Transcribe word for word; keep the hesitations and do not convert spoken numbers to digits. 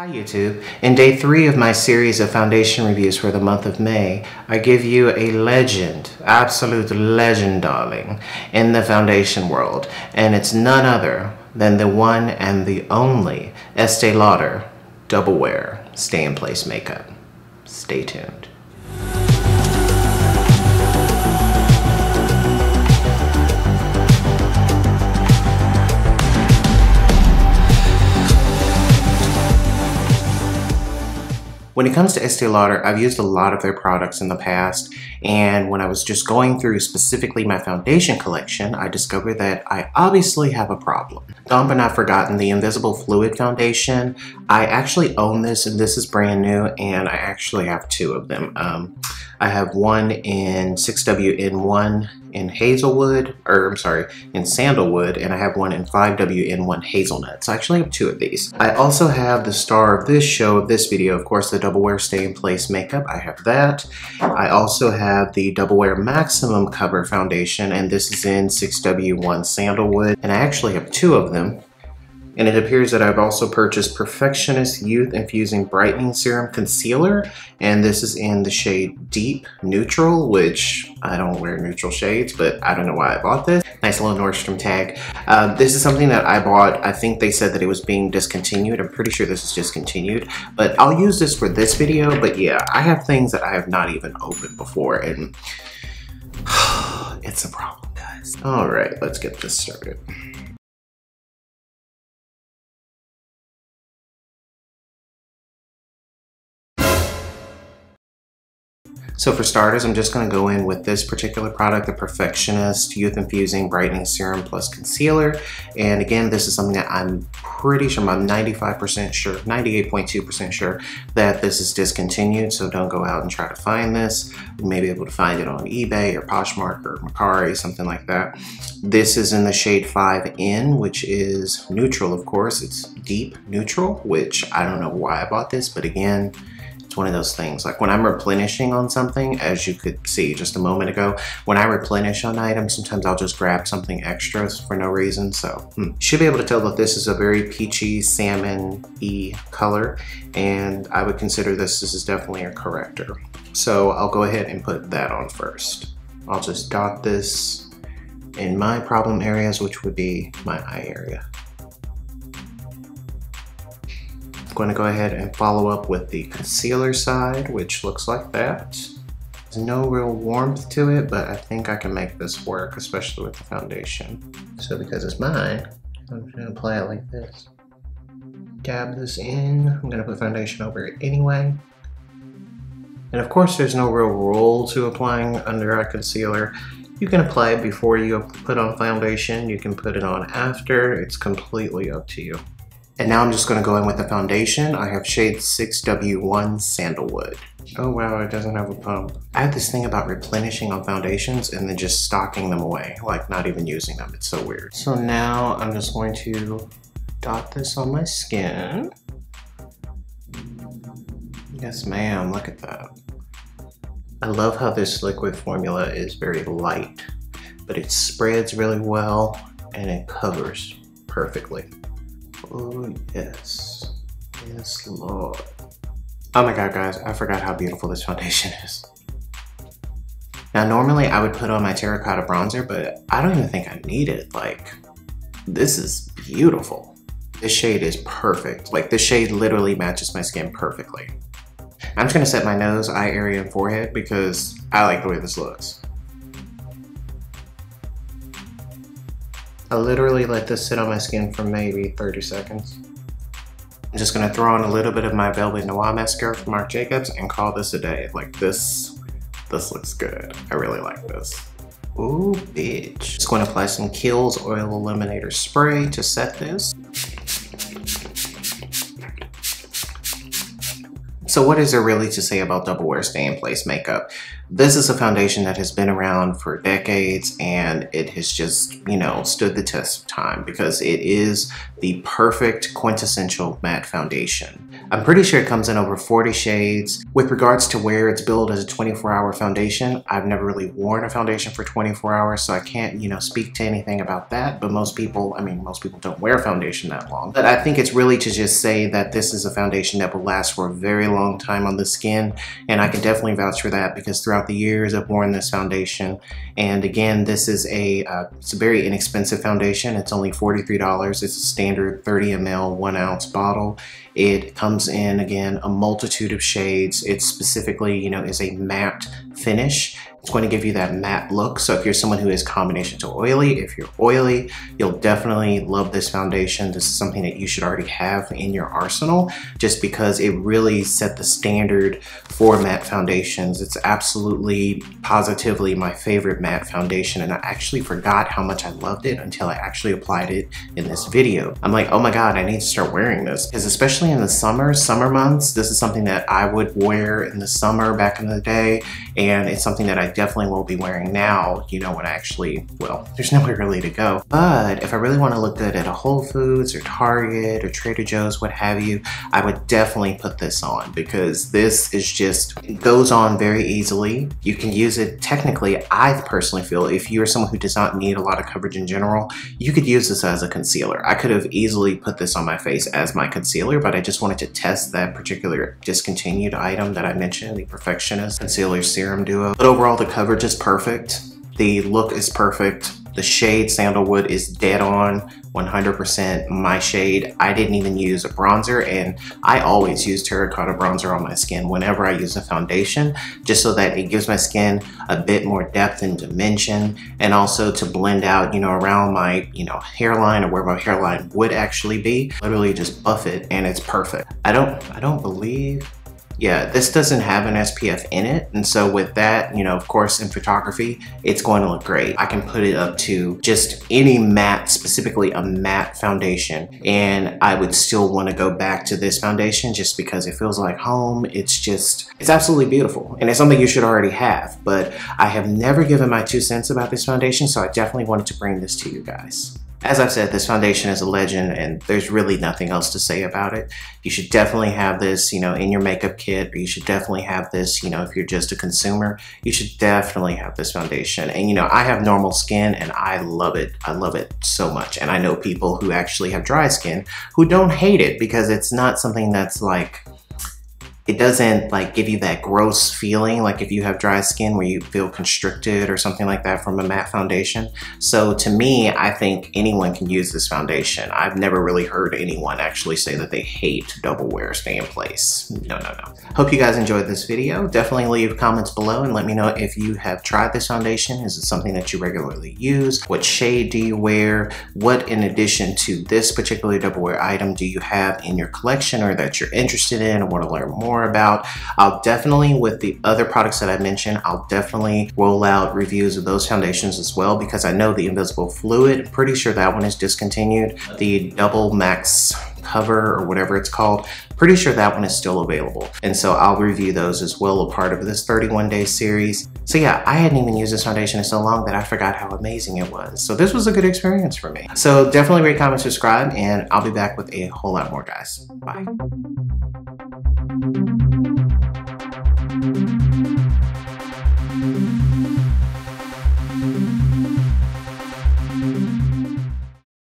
Hi YouTube. In day three of my series of foundation reviews for the month of May, I give you a legend, absolute legend darling, in the foundation world. And it's none other than the one and the only Estee Lauder Double Wear Stay in Place Makeup. Stay tuned. When it comes to Estee Lauder, I've used a lot of their products in the past, and when I was just going through specifically my foundation collection, I discovered that I obviously have a problem. Gone but not forgotten, the Invisible Fluid Foundation. I actually own this, and this is brand new, and I actually have two of them. Um, I have one in six W N one in Hazelwood, or I'm sorry, in Sandalwood, and I have one in five W N one Hazelnut. So I actually have two of these. I also have the star of this show, of this video, of course, the Double Wear Stay in Place Makeup. I have that. I also have the Double Wear Maximum Cover Foundation, and this is in six W one Sandalwood, and I actually have two of them. And it appears that I've also purchased Perfectionist Youth Infusing Brightening Serum Concealer, and this is in the shade Deep Neutral, which I don't wear neutral shades, but I don't know why I bought this. Nice little Nordstrom tag. Uh, this is something that I bought. I think they said that it was being discontinued. I'm pretty sure this is discontinued, but I'll use this for this video. But yeah, I have things that I have not even opened before, and it's a problem, guys. All right, let's get this started. So for starters, I'm just going to go in with this particular product, the Perfectionist Youth Infusing Brightening Serum Plus Concealer. And again, this is something that I'm pretty sure, I'm ninety-five percent sure, ninety-eight point two percent sure that this is discontinued. So don't go out and try to find this. You may be able to find it on eBay or Poshmark or Mercari, something like that. This is in the shade five N, which is neutral, of course. It's deep neutral, which I don't know why I bought this, but again, it's one of those things, like when I'm replenishing on something, as you could see just a moment ago, when I replenish on items, sometimes I'll just grab something extra for no reason. So hmm. should be able to tell that this is a very peachy salmon-y color, and I would consider this, this is definitely a corrector. So I'll go ahead and put that on first. I'll just dot this in my problem areas, which would be my eye area. I'm going to go ahead and follow up with the concealer side, which looks like that. There's no real warmth to it, but I think I can make this work, especially with the foundation. So because it's mine, I'm just going to apply it like this. Dab this in. I'm going to put foundation over it anyway. And of course, there's no real rule to applying under eye concealer. You can apply it before you put on foundation. You can put it on after. It's completely up to you. And now I'm just going to go in with the foundation. I have shade six W one Sandalwood. Oh wow, it doesn't have a pump. I have this thing about replenishing on foundations and then just stocking them away, like not even using them. It's so weird. So now I'm just going to dot this on my skin. Yes ma'am, look at that. I love how this liquid formula is very light, but it spreads really well and it covers perfectly. Oh yes, yes Lord. Oh my God guys, I forgot how beautiful this foundation is. Now normally I would put on my terracotta bronzer, but I don't even think I need it. Like, this is beautiful. This shade is perfect. Like, this shade literally matches my skin perfectly. I'm just gonna set my nose, eye area, and forehead because I like the way this looks. I literally let this sit on my skin for maybe thirty seconds. I'm just gonna throw on a little bit of my Velvet Noir mascara from Marc Jacobs and call this a day. Like this, this looks good. I really like this. Ooh, bitch. Just gonna apply some Kiehl's Oil Eliminator Spray to set this. So what is there really to say about Double Wear Stay in Place Makeup? This is a foundation that has been around for decades, and it has just, you know, stood the test of time because it is the perfect quintessential matte foundation. I'm pretty sure it comes in over forty shades. With regards to where it's billed as a twenty-four hour foundation, I've never really worn a foundation for twenty-four hours, so I can't, you know, speak to anything about that. But most people, I mean, most people don't wear foundation that long. But I think it's really to just say that this is a foundation that will last for a very long time on the skin, and I can definitely vouch for that because throughout the years I've worn this foundation. And again, this is a uh, it's a very inexpensive foundation. It's only forty-three dollars. It's a standard thirty milliliter one ounce bottle. It comes in, again, a multitude of shades. It specifically, you know, is a matte finish. It's going to give you that matte look. So if you're someone who is combination to oily, if you're oily, you'll definitely love this foundation. This is something that you should already have in your arsenal just because it really set the standard for matte foundations. It's absolutely, positively my favorite matte foundation, and I actually forgot how much I loved it until I actually applied it in this video. I'm like, oh my God, I need to start wearing this, because especially in the summer, summer months, this is something that I would wear in the summer back in the day, and it's something that I definitely will be wearing now, you know, when I actually, well, there's nowhere really to go. But if I really want to look good at a Whole Foods or Target or Trader Joe's, what have you, I would definitely put this on because this is just, it goes on very easily. You can use it technically, I personally feel, if you're someone who does not need a lot of coverage in general, you could use this as a concealer. I could have easily put this on my face as my concealer, but I just wanted to test that particular discontinued item that I mentioned, the Perfectionist Concealer Serum Duo. But overall, the coverage is perfect. The look is perfect. The shade Sandalwood is dead on, one hundred percent my shade. I didn't even use a bronzer, and I always use terracotta bronzer on my skin whenever I use a foundation, just so that it gives my skin a bit more depth and dimension, and also to blend out, you know, around my, you know, hairline, or where my hairline would actually be. Literally just buff it and it's perfect. I don't, I don't believe Yeah, this doesn't have an S P F in it. And so with that, you know, of course, in photography, it's going to look great. I can put it up to just any matte, specifically a matte foundation. And I would still want to go back to this foundation just because it feels like home. It's just, it's absolutely beautiful. And it's something you should already have. But I have never given my two cents about this foundation, so I definitely wanted to bring this to you guys. As I've said, this foundation is a legend, and there's really nothing else to say about it. You should definitely have this, you know, in your makeup kit, or you should definitely have this, you know, if you're just a consumer, you should definitely have this foundation. And, you know, I have normal skin and I love it. I love it so much. And I know people who actually have dry skin who don't hate it because it's not something that's like, it doesn't like give you that gross feeling like if you have dry skin where you feel constricted or something like that from a matte foundation. So to me, I think anyone can use this foundation. I've never really heard anyone actually say that they hate Double Wear Stay in Place. No, no, no. Hope you guys enjoyed this video. Definitely leave comments below and let me know if you have tried this foundation. Is it something that you regularly use? What shade do you wear? What, in addition to this particular Double Wear item, do you have in your collection or that you're interested in or want to learn more about? I'll definitely, with the other products that I mentioned, I'll definitely roll out reviews of those foundations as well, because I know the Invisible Fluid, I'm pretty sure that one is discontinued. The Double Max Cover, or whatever it's called, pretty sure that one is still available. And so I'll review those as well, a part of this thirty-one day series. So yeah, I hadn't even used this foundation in so long that I forgot how amazing it was. So this was a good experience for me. So definitely rate, comment, subscribe, and I'll be back with a whole lot more, guys. Bye.